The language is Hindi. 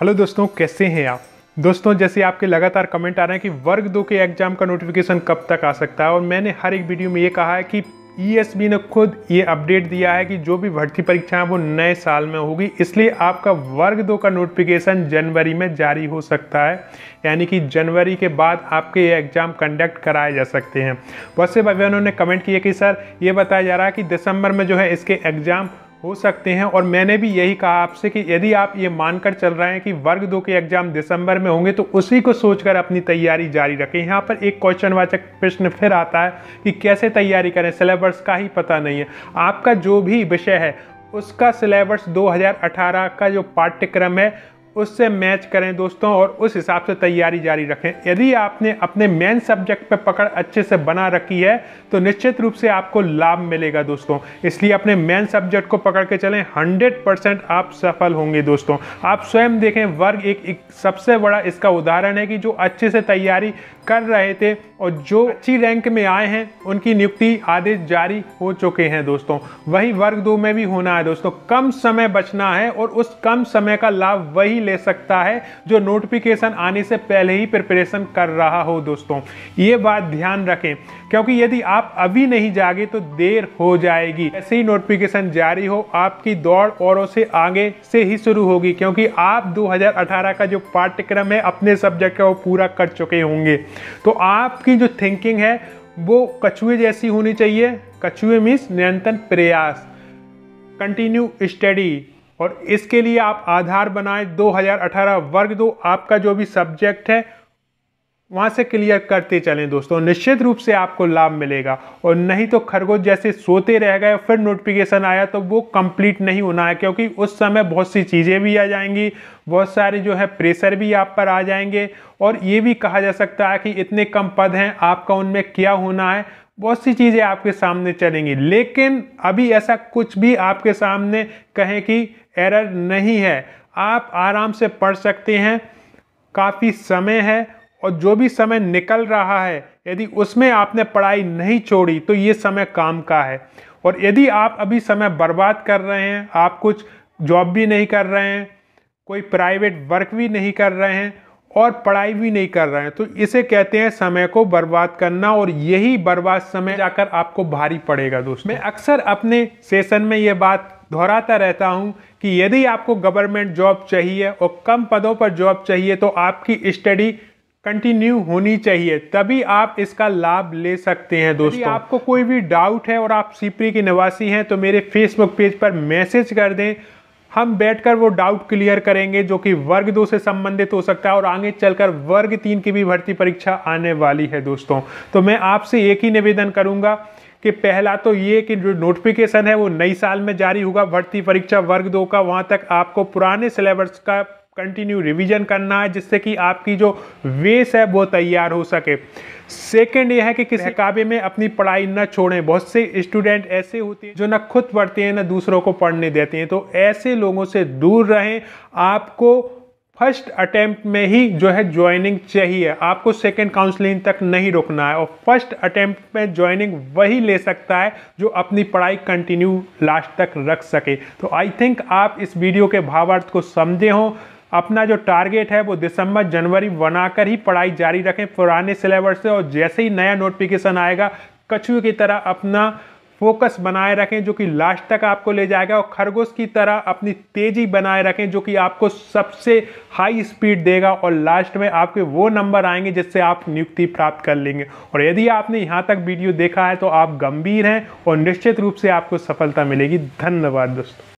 हेलो दोस्तों, कैसे हैं आप दोस्तों। जैसे आपके लगातार कमेंट आ रहे हैं कि वर्ग 2 के एग्जाम का नोटिफिकेशन कब तक आ सकता है, और मैंने हर एक वीडियो में ये कहा है कि ईएसबी ने खुद ये अपडेट दिया है कि जो भी भर्ती परीक्षाएं वो नए साल में होगी, इसलिए आपका वर्ग 2 का नोटिफिकेशन जनवरी में जारी हो सकता है, यानी कि जनवरी के बाद आपके ये एग्ज़ाम कंडक्ट कराए जा सकते हैं। बहुत से भाई बहनों ने कमेंट किया कि सर ये बताया जा रहा है कि दिसंबर में जो है इसके एग्ज़ाम हो सकते हैं, और मैंने भी यही कहा आपसे कि यदि आप ये मानकर चल रहे हैं कि वर्ग 2 के एग्जाम दिसंबर में होंगे तो उसी को सोचकर अपनी तैयारी जारी रखें। यहाँ पर एक क्वेश्चनवाचक प्रश्न फिर आता है कि कैसे तैयारी करें, सिलेबस का ही पता नहीं है। आपका जो भी विषय है उसका सिलेबस 2018 का जो पाठ्यक्रम है उससे मैच करें दोस्तों, और उस हिसाब से तैयारी जारी रखें। यदि आपने अपने मेन सब्जेक्ट पर पकड़ अच्छे से बना रखी है तो निश्चित रूप से आपको लाभ मिलेगा दोस्तों, इसलिए अपने मेन सब्जेक्ट को पकड़ के चलें। 100% आप सफल होंगे दोस्तों। आप स्वयं देखें, वर्ग एक सबसे बड़ा इसका उदाहरण है कि जो अच्छे से तैयारी कर रहे थे और जो अच्छी रैंक में आए हैं उनकी नियुक्ति आदेश जारी हो चुके हैं दोस्तों। वही वर्ग 2 में भी होना है दोस्तों। कम समय बचना है और उस कम समय का लाभ वही ले सकता है जो नोटिफिकेशन आने से पहले ही प्रिपरेशन कर रहा हो दोस्तों। ये बात ध्यान रखें, क्योंकि यदि आप अभी नहीं जागे तो देर हो जाएगी। ऐसे ही नोटिफिकेशन जारी हो, आपकी दौड़ औरों से आगे से ही शुरू होगी, क्योंकि आप 2018 का जो पाठ्यक्रम है अपने सब्जेक्ट का वो पूरा कर चुके होंगे। तो आपकी जो थिंकिंग है वो कछुए जैसी होनी चाहिए। कछुए मीन्स निरंतर प्रयास, कंटिन्यू स्टडी, और इसके लिए आप आधार बनाएं 2018 वर्ग 2 आपका जो भी सब्जेक्ट है वहाँ से क्लियर करते चलें दोस्तों। निश्चित रूप से आपको लाभ मिलेगा, और नहीं तो खरगोश जैसे सोते रह गए फिर नोटिफिकेशन आया तो वो कंप्लीट नहीं होना है, क्योंकि उस समय बहुत सी चीज़ें भी आ जाएंगी, बहुत सारे जो है प्रेशर भी आप पर आ जाएंगे, और ये भी कहा जा सकता है कि इतने कम पद हैं आपका, उनमें क्या होना है, बहुत सी चीज़ें आपके सामने चलेंगी। लेकिन अभी ऐसा कुछ भी आपके सामने कहें कि एरर नहीं है, आप आराम से पढ़ सकते हैं, काफ़ी समय है, और जो भी समय निकल रहा है यदि उसमें आपने पढ़ाई नहीं छोड़ी तो ये समय काम का है। और यदि आप अभी समय बर्बाद कर रहे हैं, आप कुछ जॉब भी नहीं कर रहे हैं, कोई प्राइवेट वर्क भी नहीं कर रहे हैं, और पढ़ाई भी नहीं कर रहे हैं, तो इसे कहते हैं समय को बर्बाद करना, और यही बर्बाद समय जाकर आपको भारी पड़ेगा दोस्तों। मैं अक्सर अपने सेशन में ये बात दोहराता रहता हूं कि यदि आपको गवर्नमेंट जॉब चाहिए और कम पदों पर जॉब चाहिए तो आपकी स्टडी कंटिन्यू होनी चाहिए, तभी आप इसका लाभ ले सकते हैं दोस्तों। यदि आपको कोई भी डाउट है और आप सीपरी के निवासी हैं तो मेरे फेसबुक पेज पर मैसेज कर दें, हम बैठकर वो डाउट क्लियर करेंगे जो कि वर्ग 2 से संबंधित हो सकता है, और आगे चलकर वर्ग 3 की भी भर्ती परीक्षा आने वाली है दोस्तों। तो मैं आपसे एक ही निवेदन करूंगा कि पहला तो ये कि जो नोटिफिकेशन है वो नई साल में जारी होगा भर्ती परीक्षा वर्ग 2 का, वहाँ तक आपको पुराने सिलेबस का कंटिन्यू रिवीजन करना है, जिससे कि आपकी जो बेस है वो तैयार हो सके। सेकंड यह है कि किसी काबे में अपनी पढ़ाई न छोड़ें। बहुत से स्टूडेंट ऐसे होते हैं जो न खुद पढ़ते हैं न दूसरों को पढ़ने देते हैं, तो ऐसे लोगों से दूर रहें। आपको फर्स्ट अटेम्प्ट में ही जो है ज्वाइनिंग चाहिए, आपको सेकंड काउंसलिंग तक नहीं रुकना है, और फर्स्ट अटेम्प्ट में ज्वाइनिंग वही ले सकता है जो अपनी पढ़ाई कंटिन्यू लास्ट तक रख सके। तो आई थिंक आप इस वीडियो के भावार्थ को समझे हों। अपना जो टारगेट है वो दिसंबर जनवरी बनाकर ही पढ़ाई जारी रखें पुराने सिलेबस से, और जैसे ही नया नोटिफिकेशन आएगा कछुए की तरह अपना फोकस बनाए रखें जो कि लास्ट तक आपको ले जाएगा, और खरगोश की तरह अपनी तेज़ी बनाए रखें जो कि आपको सबसे हाई स्पीड देगा, और लास्ट में आपके वो नंबर आएंगे जिससे आप नियुक्ति प्राप्त कर लेंगे। और यदि आपने यहाँ तक वीडियो देखा है तो आप गंभीर हैं और निश्चित रूप से आपको सफलता मिलेगी। धन्यवाद दोस्तों।